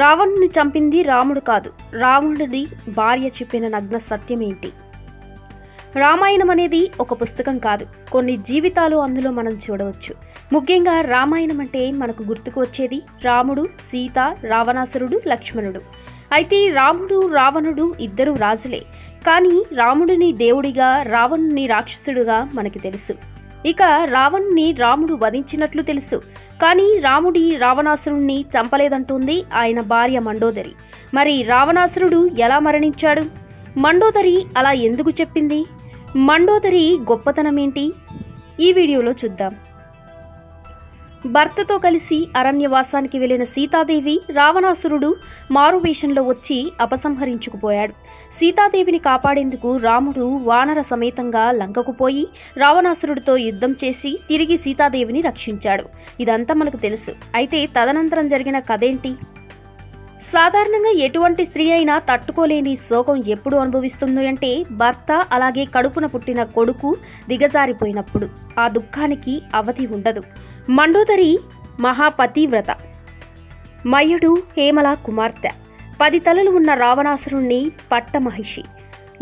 రావణుని చంపింది రాముడు కాదు, రావణుడి భార్య చెప్పిన నగ్న సత్యమేంటి? రామాయణం అనేది ఒక పుస్తకం కాదు, కొన్ని జీవితాలు అందులో మనం చూడవచ్చు. ముఖ్యంగా రామాయణం అంటే మనకు గుర్తుకు వచ్చేది రాముడు, సీత, రావణాసురుడు, లక్ష్మణుడు. అయితే రాముడు రావణుడు ఇద్దరు రాజులే, కానీ రాముడిని దేవుడిగా, రావణుని రాక్షసుడుగా మనకి తెలుసు. ఇక రావణుని రాముడు వధించినట్లు తెలుసు, కానీ రాముడి రావణాసురుణ్ణి చంపలేదంటుంది ఆయన భార్య మండోదరి. మరి రావణాసురుడు ఎలా మరణించాడు? మండోదరి అలా ఎందుకు చెప్పింది? మండోదరి గొప్పతనమేంటి? ఈ వీడియోలో చూద్దాం. భర్తతో కలిసి అరణ్యవాసానికి వెళ్లిన సీతాదేవి రావణాసురుడు మారువేషంలో వచ్చి అపసంహరించుకుపోయాడు. సీతాదేవిని కాపాడేందుకు రాముడు వానర సమేతంగా లంకకు పోయి రావణాసురుడితో యుద్ధం చేసి తిరిగి సీతాదేవిని రక్షించాడు. ఇదంతా మనకు తెలుసు. అయితే తదనంతరం జరిగిన కథేంటి? సాధారణంగా ఎటువంటి స్త్రీ అయినా తట్టుకోలేని శోకం ఎప్పుడు అనుభవిస్తుంది అంటే భర్త, అలాగే కడుపున పుట్టిన కొడుకు దిగజారిపోయినప్పుడు. ఆ దుఃఖానికి అవధి ఉండదు. మండోదరి మహాపతివ్రత, మయుడు హేమల కుమార్తె, 10 తలలు ఉన్న రావణాసురుణ్ణి పట్టమహిషి.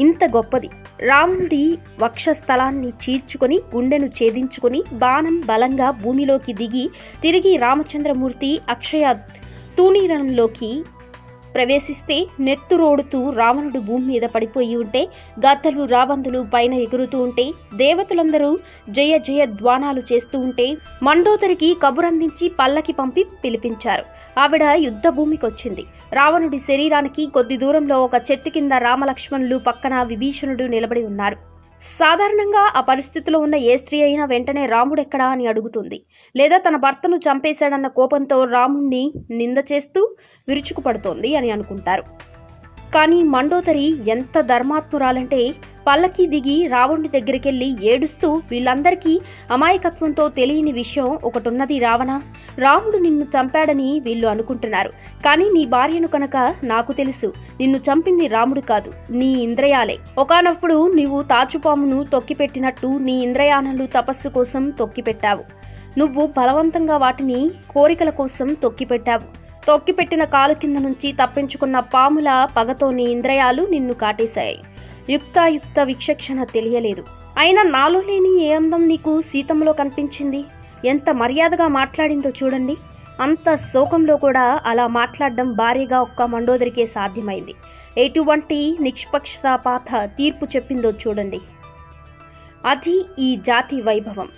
ఇంత గొప్పది రావణుడి వక్షస్థలాన్ని చీల్చుకొని గుండెను ఛేదించుకొని బాణం బలంగా భూమిలోకి దిగి తిరిగి రామచంద్రమూర్తి అక్షయ తూణీరంలోకి ప్రవేశిస్తే నెత్తురోడుతూ రావణుడు భూమి మీద పడిపోయి ఉంటే గద్దలు రాబందులు పైన ఎగురుతూ ఉంటే దేవతలందరూ జయ జయ ధ్వానాలు చేస్తూ ఉంటే మండోదరికి కబురందించి పల్లకి పంపి పిలిపించారు. ఆవిడ యుద్ధ భూమికి వచ్చింది. రావణుడి శరీరానికి కొద్ది దూరంలో ఒక చెట్టు కింద రామలక్ష్మణులు, పక్కన విభీషణుడు నిలబడి ఉన్నారు. సాధారణంగా ఆ పరిస్థితిలో ఉన్న ఏ స్త్రీ అయినా వెంటనే రాముడెక్కడా అని అడుగుతుంది, లేదా తన భర్తను చంపేశాడన్న కోపంతో రాముణ్ణి నింద చేస్తూ విరుచుకుపడుతోంది అని అనుకుంటారు. కానీ మండోదరి ఎంత ధర్మాత్మురాలంటే పల్లకి దిగి రావణుడి దగ్గరికెళ్ళి ఏడుస్తూ, వీళ్ళందరికీ అమాయకత్వంతో తెలియని విషయం ఒకటున్నది రావణ, రాముడు నిన్ను చంపాడని వీళ్ళు అనుకుంటున్నారు, కానీ నీ భార్యను కనుక నాకు తెలుసు, నిన్ను చంపింది రాముడు కాదు, నీ ఇంద్రయాలే. ఒకానప్పుడు నీవు తాచుపామును తొక్కిపెట్టినట్టు నీ ఇంద్రయానాలు తపస్సు కోసం తొక్కిపెట్టావు, నువ్వు బలవంతంగా వాటిని కోరికల కోసం తొక్కిపెట్టావు. తొక్కిపెట్టిన కాలు కింద నుంచి తప్పించుకున్న పాముల పగతో నీ ఇంద్రయాలు నిన్ను కాటేశాయి. యుక్తాయుక్త విచక్షణ తెలియలేదు. అయినా నాలో లేని ఏ అందం నీకు సీతములో కనిపించింది? ఎంత మర్యాదగా మాట్లాడిందో చూడండి. అంత శోకంలో కూడా అలా మాట్లాడడం భారీగా ఒక్క మండోదరికే సాధ్యమైంది. ఎటువంటి నిష్పక్షపాత తీర్పు చెప్పిందో చూడండి. అది ఈ జాతి వైభవం.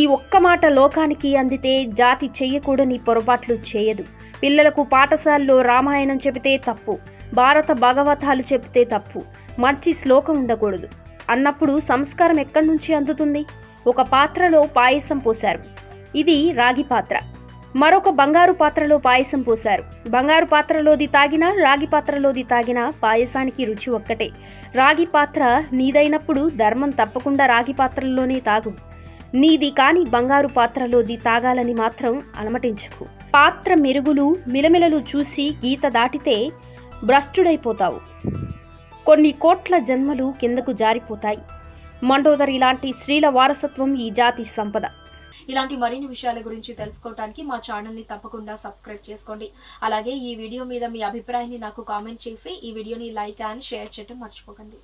ఈ ఒక్క మాట లోకానికి అందితే జాతి చెయ్యకూడని పొరపాట్లు చేయదు. పిల్లలకు పాఠశాలలో రామాయణం చెబితే తప్పు, భారత భాగవతాలు చెబితే తప్పు, మంచి శ్లోకం ఉండకూడదు అన్నప్పుడు సంస్కారం ఎక్కడి నుంచి అందుతుంది? ఒక పాత్రలో పాయసం పోశారు, ఇది రాగి పాత్ర. మరొక బంగారు పాత్రలో పాయసం పోశారు, బంగారు పాత్రలోది తాగినా రాగి పాత్రలోది తాగినా పాయసానికి రుచి ఒక్కటే. రాగి పాత్ర నీదైనప్పుడు ధర్మం తప్పకుండా రాగి పాత్రలోనే తాగు, నీది కాని బంగారు పాత్రలోది తాగాలని మాత్రం అలమటించకు. పాత్ర మెరుగులు మిలమిలలు చూసి గీత దాటితే భ్రష్టుడైపోతావు, కొన్ని కోట్ల జన్మలు కిందకు జారిపోతాయి. మండోదరి ఇలాంటి స్త్రీల వారసత్వం ఈ జాతి సంపద. ఇలాంటి మరిన్ని విషయాల గురించి తెలుసుకోవడానికి మా ఛానల్ ని తప్పకుండా సబ్స్క్రైబ్ చేసుకోండి. అలాగే ఈ వీడియో మీద మీ అభిప్రాయాన్ని నాకు కామెంట్ చేసి ఈ వీడియోని లైక్ అండ్ షేర్ చేయడం మర్చిపోకండి.